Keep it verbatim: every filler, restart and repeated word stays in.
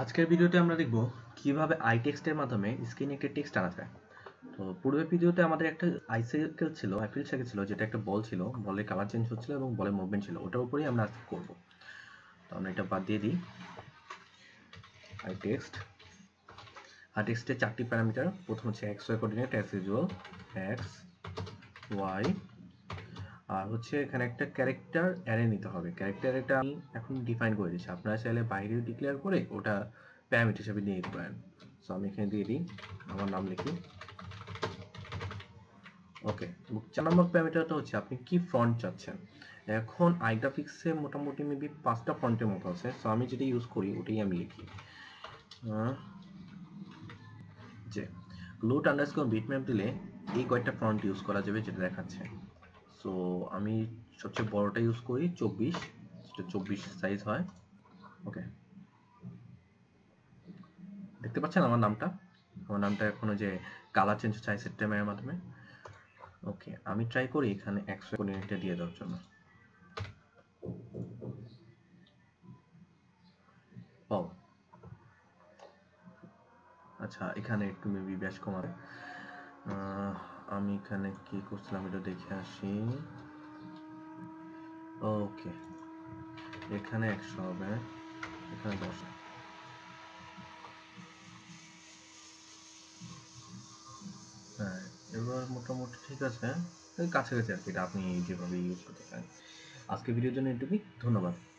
আজকের ভিডিওতে আমরা দেখব কিভাবে iText এর মাধ্যমে স্ক্রিনে একটা টেক্সট আনা যায়। তো পূর্বের ভিডিওতে আমাদের একটা আই সার্কেল ছিল, আই ফিল সার্কেল ছিল, যেটা একটা বল ছিল, বলের কালার চেঞ্জ হচ্ছিল এবং বলের মুভমেন্ট ছিল, ওটার উপরেই আমরা আজকে করব। তো আমরা এটা বাদ দিয়ে দিই। iText iTextে চারটি প্যারামিটার, প্রথম হচ্ছে X Y coordinate as usual X Y, আর হচ্ছে এখানে একটা ক্যারেক্টার অ্যারে নিতে হবে। ক্যারেক্টার অ্যারেটা আমি এখন ডিফাইন করে দিচ্ছি, আপনারা চাইলে বাইরে ডিক্লেয়ার করে ওটা প্যারামিটার হিসেবে নিয়ে নিতে পারেন। সো আমি এখানে দিয়ে দিই, আমার নাম লিখি, ওকে। চার নম্বর প্যারামিটারটা হচ্ছে আপনি কি ফন্ট চাচ্ছেন। এখন আইগ্রাফিক্সে মোটামুটি মেবি পাঁচটা ফন্টের মতো আছে, সো আমি যেটা ইউজ করি ওটাই আমি লিখি। যে লোড আন্ডারস্কোর বিটম্যাপ দিলে এই কয়েকটা ফন্ট ইউজ করা যাবে যেটা দেখাচ্ছে। সো আমি সবচেয়ে বড়টা ইউজ করি চব্বিশ, যেটা চব্বিশ সাইজ হয়, ওকে। দেখতে পাচ্ছেন আমার নামটা, আমার নামটা এখন যে কালার চেঞ্জ হচ্ছে আইসেটের মাধ্যমে, ওকে। আমি ট্রাই করি এখানে একশো কোঅর্ডিনেটটা দিয়ে দেওয়ার জন্য, ওয়াও। আচ্ছা এখানে একটু মেবি ব্যাস কমাবে, আমি এখানে কি করছিলাম এটা দেখে আসি, ওকে। এখানে একশো হবে, এখানে দশ, হ্যাঁ এবার মোটামুটি ঠিক আছে, কাছাকাছি আর কি, এটা আপনি যেভাবে ইউজ করতে চান। আজকে ভিডিওর জন্য এটুকুই, ধন্যবাদ।